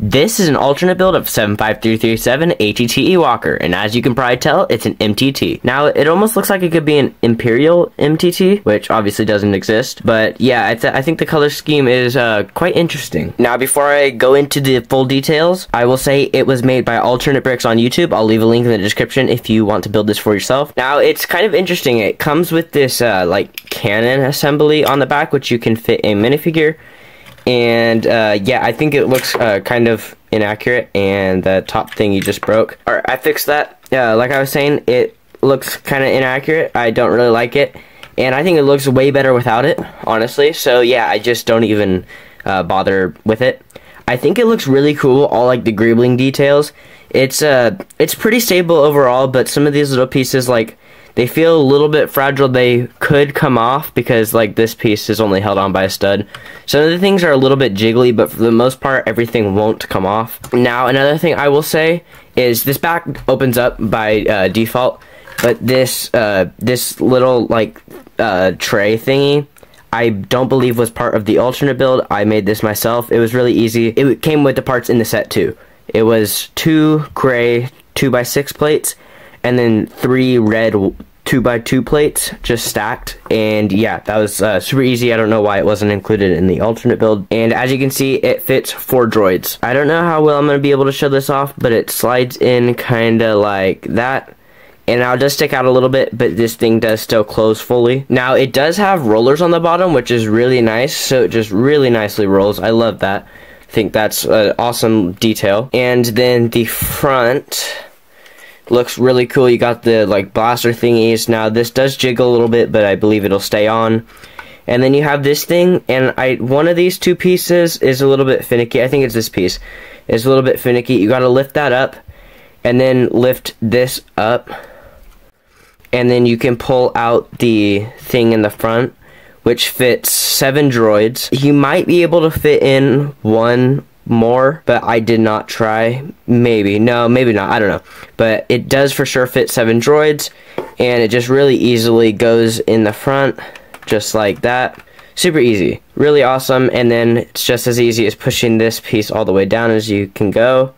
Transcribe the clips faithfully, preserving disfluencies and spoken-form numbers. This is an alternate build of seven five three three seven A T T E Walker, and as you can probably tell, it's an M T T. Now, it almost looks like it could be an Imperial M T T, which obviously doesn't exist, but yeah, I, th I think the color scheme is uh, quite interesting. Now, before I go into the full details, I will say it was made by Alternate Bricks on YouTube. I'll leave a link in the description if you want to build this for yourself. Now, it's kind of interesting. It comes with this, uh, like, cannon assembly on the back, which you can fit a minifigure. And, uh, yeah, I think it looks, uh, kind of inaccurate, and the top thing you just broke. Alright, I fixed that. Uh, like I was saying, it looks kind of inaccurate. I don't really like it, and I think it looks way better without it, honestly. So, yeah, I just don't even, uh, bother with it. I think it looks really cool, all, like, the greebling details. It's, uh, it's pretty stable overall, but some of these little pieces, like, they feel a little bit fragile. They could come off because, like, this piece is only held on by a stud. Some of the things are a little bit jiggly, but for the most part, everything won't come off. Now, another thing I will say is this back opens up by uh, default, but this uh, this little, like, uh, tray thingy, I don't believe was part of the alternate build. I made this myself. It was really easy. It came with the parts in the set, too. It was two gray two by six plates, and then three red two by two plates just stacked. And yeah, that was uh, super easy. I don't know why it wasn't included in the alternate build. And as you can see, it fits four droids. I don't know how well I'm going to be able to show this off, but it slides in kind of like that. And I'll just stick out a little bit, but this thing does still close fully. Now, it does have rollers on the bottom, which is really nice. So it just really nicely rolls. I love that. I think that's an awesome detail. And then the front looks really cool. You got the, like, blaster thingies. Now, this does jiggle a little bit, but I believe it'll stay on. And then you have this thing, and I one of these two pieces is a little bit finicky. I think it's this piece. It's a little bit finicky. You gotta lift that up, and then lift this up, and then you can pull out the thing in the front, which fits seven droids. You might be able to fit in one more, but I did not try. Maybe. No, maybe not. I don't know. But it does for sure fit seven droids, and it just really easily goes in the front, just like that. Super easy. Really awesome, and then it's just as easy as pushing this piece all the way down as you can go,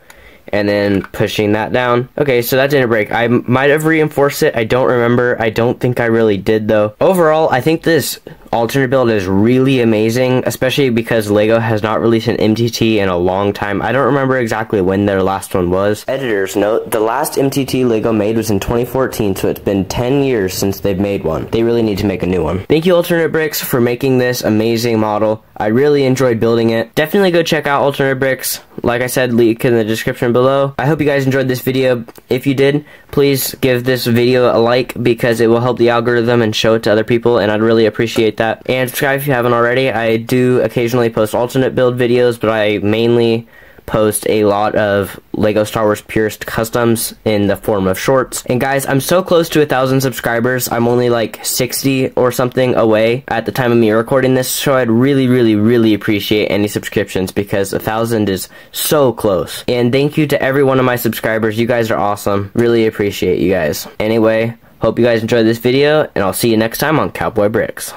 and then pushing that down. Okay, so that didn't break. I might have reinforced it. I don't remember. I don't think I really did, though. Overall, I think this alternate build is really amazing, especially because Lego has not released an M T T in a long time. I don't remember exactly when their last one was. Editor's note, the last M T T Lego made was in twenty fourteen, so it's been ten years since they've made one. They really need to make a new one. Thank you, Alternate Bricks, for making this amazing model. I really enjoyed building it. Definitely go check out Alternate Bricks. Like I said, link in the description below. I hope you guys enjoyed this video. If you did, please give this video a like because it will help the algorithm and show it to other people, and I'd really appreciate that. And subscribe if you haven't already. I do occasionally post alternate build videos, but I mainly post a lot of Lego Star Wars Purist customs in the form of shorts. And guys, I'm so close to a thousand subscribers. I'm only like sixty or something away at the time of me recording this, so I'd really, really, really appreciate any subscriptions because a thousand is so close. And thank you to every one of my subscribers. You guys are awesome. Really appreciate you guys. Anyway, hope you guys enjoyed this video, and I'll see you next time on Cowboy Bricks.